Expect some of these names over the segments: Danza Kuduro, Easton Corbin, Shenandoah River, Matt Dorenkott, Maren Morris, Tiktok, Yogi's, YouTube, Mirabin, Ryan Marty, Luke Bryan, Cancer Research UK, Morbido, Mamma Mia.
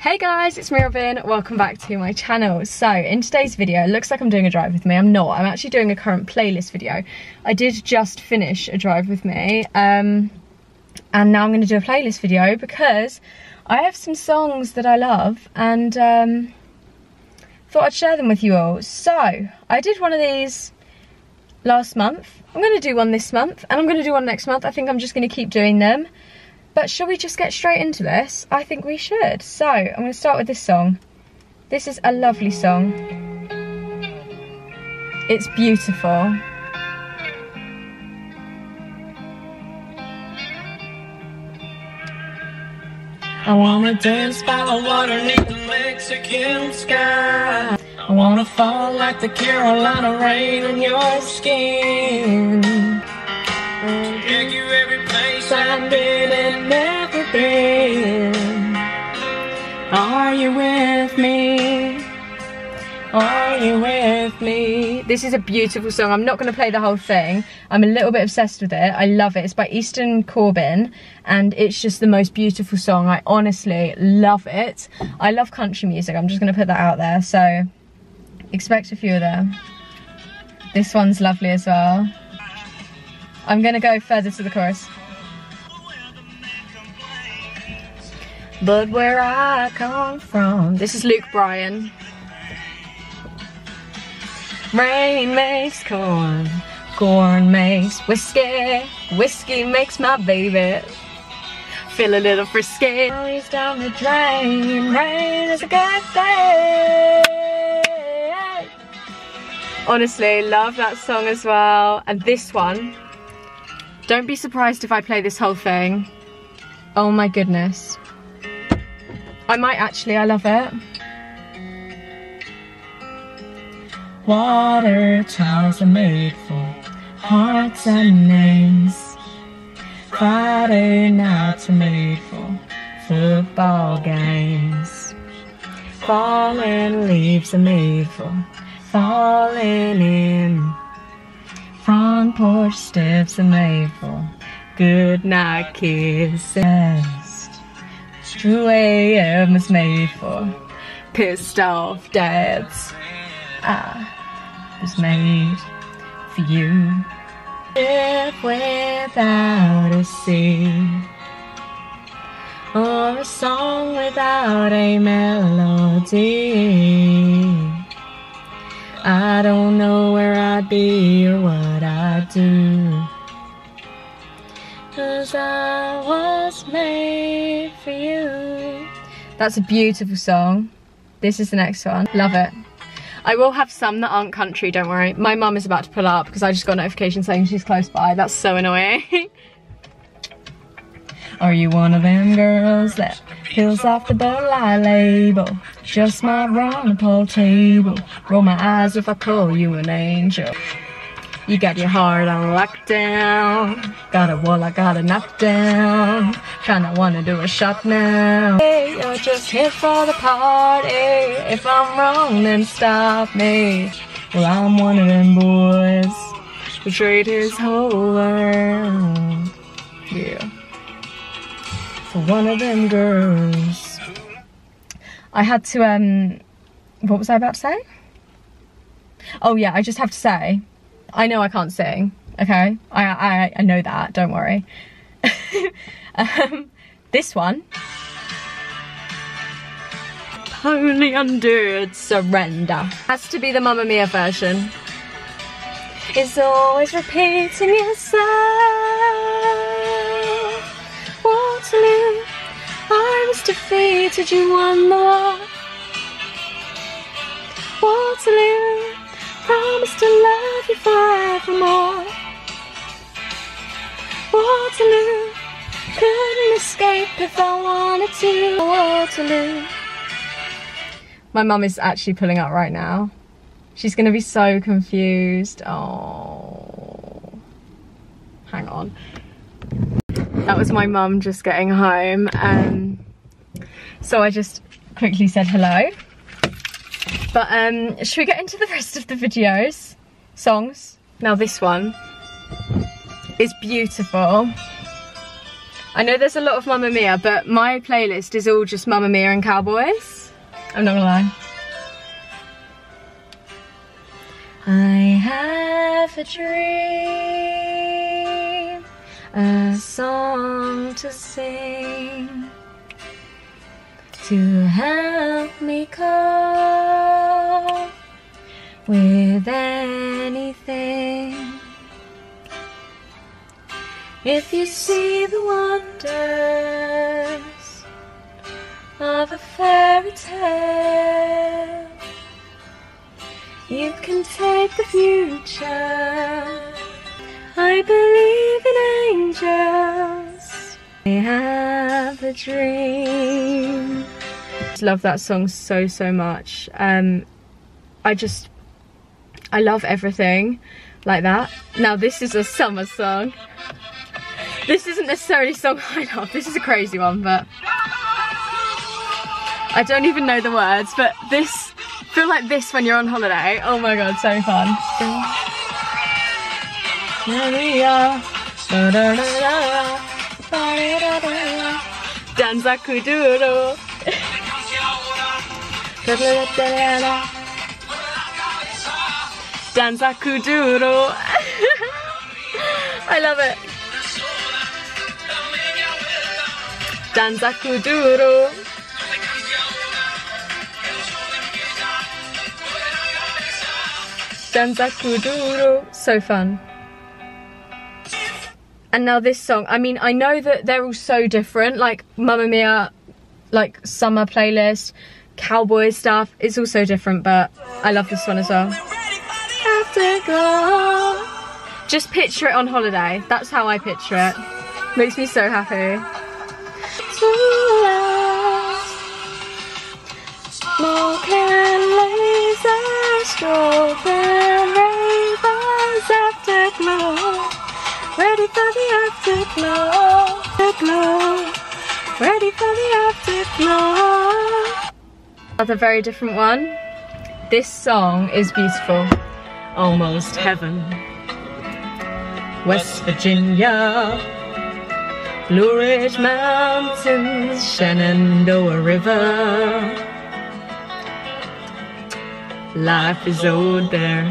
Hey guys, it's Mirabin, welcome back to my channel. So in today's video, it looks like I'm doing a drive with me. I'm not, I'm actually doing a current playlist video. I did just finish a drive with me, and now I'm gonna do a playlist video because I have some songs that I love and thought I'd share them with you all. So I did one of these last month, I'm gonna do one this month, and I'm gonna do one next month. I think I'm just gonna keep doing them. But shall we just get straight into this? I think we should. So, I'm going to start with this song. This is a lovely song. It's beautiful. I want to dance by the water neath the Mexican sky. I want to fall like the Carolina rain on your skin. Take you every place I've been and never been. Are you with me? Are you with me? This is a beautiful song. I'm not going to play the whole thing. I'm a little bit obsessed with it. I love it. It's by Easton Corbin and it's just the most beautiful song. I honestly love it. I love country music. I'm just going to put that out there. So expect a few of them. This one's lovely as well. I'm gonna go further to the chorus. But where I come from. This is Luke Bryan. Rain makes corn, corn makes whiskey, whiskey makes my baby feel a little frisky. Always down the drain, rain is a good day. Honestly, love that song as well. And this one. Don't be surprised if I play this whole thing. Oh my goodness. I might actually, I love it. Water towers are made for hearts and names. Friday nights are made for football games. Fallen leaves are made for falling in. Front porch steps are made for good night kisses. 2 AM is made for pissed off dads. I was made for you. Live without a scene, or a song without a melody. I don't know where I'd be or what I'd do, 'cause I was made for you. That's a beautiful song. This is the next one. Love it. I will have some that aren't country, don't worry. My mum is about to pull up because I just got a notification saying she's close by. That's so annoying. Are you one of them girls that peels off the Bud Light label? Just my round pole table. Roll my eyes if I call you an angel. You got your heart on lockdown. Got a wall I gotta knock down. Kinda wanna do a shot now. Hey, you're just here for the party. If I'm wrong, then stop me. Well, I'm one of them boys who trade his whole world. Yeah. For one of them girls. I had to, what was I about to say? Oh yeah, I just have to say, I know I can't sing, okay? I know that, don't worry. This one. Only endured surrender. Has to be the Mamma Mia version. It's always repeating itself. Waterloo, I was defeated, you won the war. Waterloo, promised to love you forevermore. Waterloo, couldn't escape if I wanted to. Waterloo. My mum is actually pulling up right now. She's gonna be so confused. Oh, hang on. That was my mum just getting home, so I just quickly said hello. But should we get into the rest of the videos? Songs? Now this one is beautiful. I know there's a lot of Mamma Mia, but my playlist is all just Mamma Mia and cowboys. I'm not gonna lie. I have a dream, a song to sing, to help me cope with anything. If you see the wonders of a fairy tale, you can take the future. I believe in angels. I have a dream. I just love that song so, so much. I love everything like that. Now this is a summer song. This isn't necessarily a song I love, this is a crazy one, but I don't even know the words, but this, feel like this when you're on holiday. Oh my god, so fun. Danza Kuduro. Danza Kuduro. I love it. Danza Kuduro. Danza Kuduro. So fun. And now this song. I mean, I know that they're all so different. Like Mamma Mia, like summer playlist, cowboy stuff. It's all so different, but I love this one as well. Afterglow. Just picture it on holiday. That's how I picture it. Makes me so happy. Smoke and laser, strawberry rainbows, afterglow. Ready for the afterglow, afterglow. Ready for the afterglow. Another very different one. This song is beautiful. Almost heaven. West Virginia. Blue Ridge Mountains, Shenandoah River. Life is older,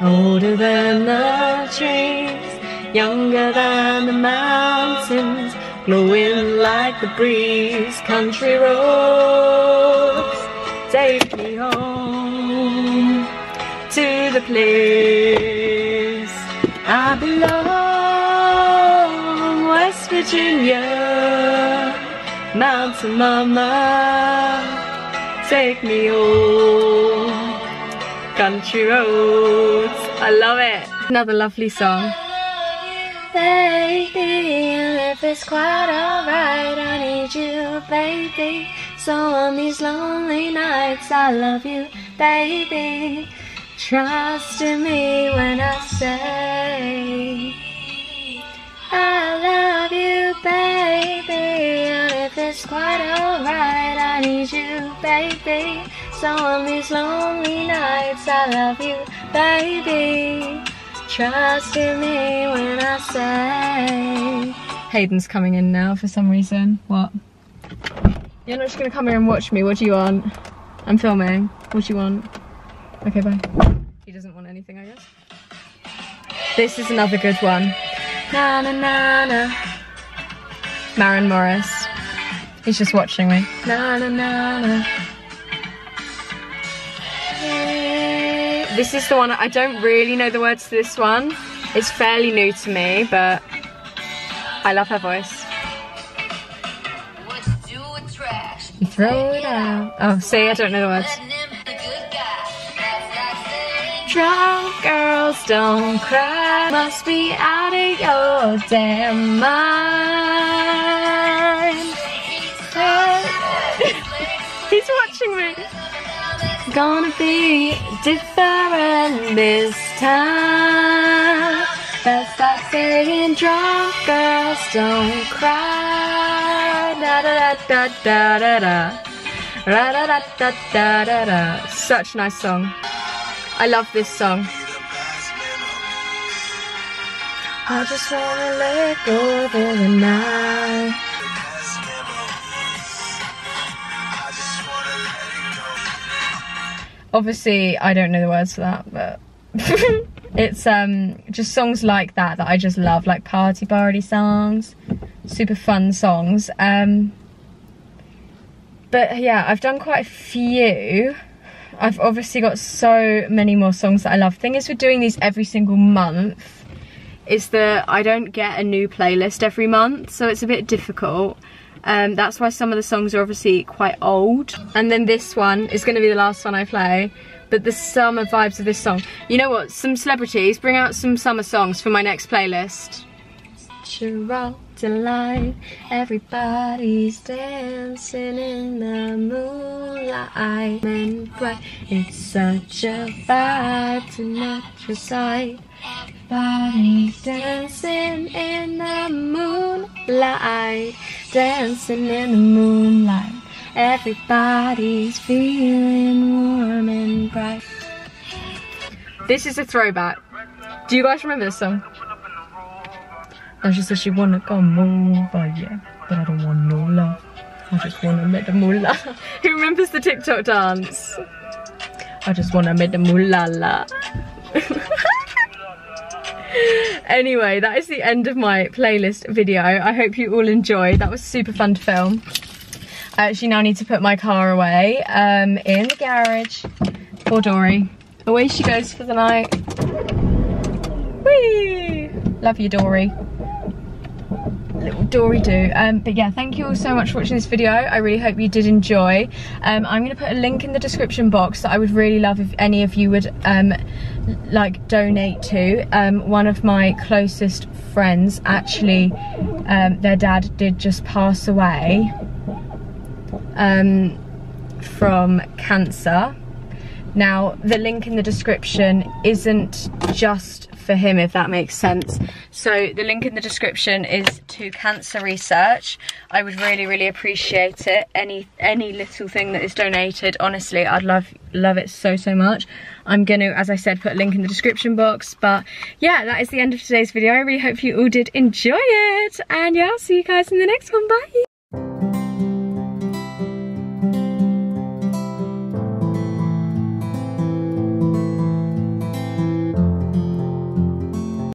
older than the trees, younger than the mountains, glowing like the breeze. Country roads, take me home to the place I belong. West Virginia, mountain mama, take me home, country roads. I love it. Another lovely song. Baby, if it's quite alright, I need you, baby. So on these lonely nights, I love you, baby. Trust in me when I say I love you, baby, and if it's quite alright, I need you, baby. So on these lonely nights, I love you, baby. Trust in me when I say. Hayden's coming in now for some reason. What? You're not just gonna come here and watch me, what do you want? I'm filming, what do you want? Okay, bye. He doesn't want anything, I guess. This is another good one. Na na na na. Maren Morris. He's just watching me. Na na na na. This is the one, I don't really know the words to this one. It's fairly new to me, but I love her voice. You throw it out. Oh, see, I don't know the words. Drunk girls don't cry, must be out of your damn mind. He's watching me. Gonna be different this time. That's like saying drunk girls don't cry. Da da da da da da. Da da da da da da da. Such a nice song. I love this song. I just wanna let go for the night. Obviously, I don't know the words for that, but it's just songs like that that I just love, like party songs, super fun songs. But yeah, I've done quite a few. I've obviously got so many more songs that I love. Thing is, we're doing these every single month. It's that I don't get a new playlist every month, so it's a bit difficult. That's why some of the songs are obviously quite old. And then this one is going to be the last one I play. But the summer vibes of this song. You know what? Some celebrities bring out some summer songs for my next playlist. Cheer delight, everybody's dancing in the moonlight. Men bright, it's such a vibe to natural sight. Everybody's dancing in the moonlight, dancing in the moonlight. Everybody's feeling warm and bright. This is a throwback. Do you guys remember this song? And she said she wanna come over, yeah, but I don't want no love. I just wanna make the moolah. Who remembers the TikTok dance? I just wanna make the moolala. Anyway, that is the end of my playlist video. I hope you all enjoyed. That was super fun to film. I actually now need to put my car away in the garage. Poor Dory. Away she goes for the night. Whee! Love you, Dory. Little Dory do. But yeah, thank you all so much for watching this video. I really hope you did enjoy. I'm gonna put a link in the description box that I would really love if any of you would like donate to. One of my closest friends, actually, their dad did just pass away from cancer. Now, the link in the description isn't just for him, if that makes sense. So the link in the description is to cancer research. I would really appreciate it. Any little thing that is donated, honestly, I'd love it so much. I'm gonna, as I said, put a link in the description box. But yeah, that is the end of today's video. I really hope you all did enjoy it, and yeah, I'll see you guys in the next one. Bye.